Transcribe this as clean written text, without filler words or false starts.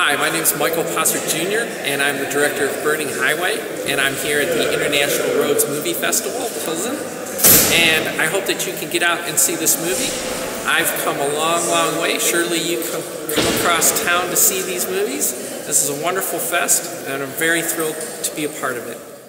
Hi, my name is Michael Possert Jr. and I'm the director of Burning Highway, and I'm here at the International Road Movie Festival, Pilsen, and I hope that you can get out and see this movie. I've come a long, long way. Surely you come across town to see these movies. This is a wonderful fest and I'm very thrilled to be a part of it.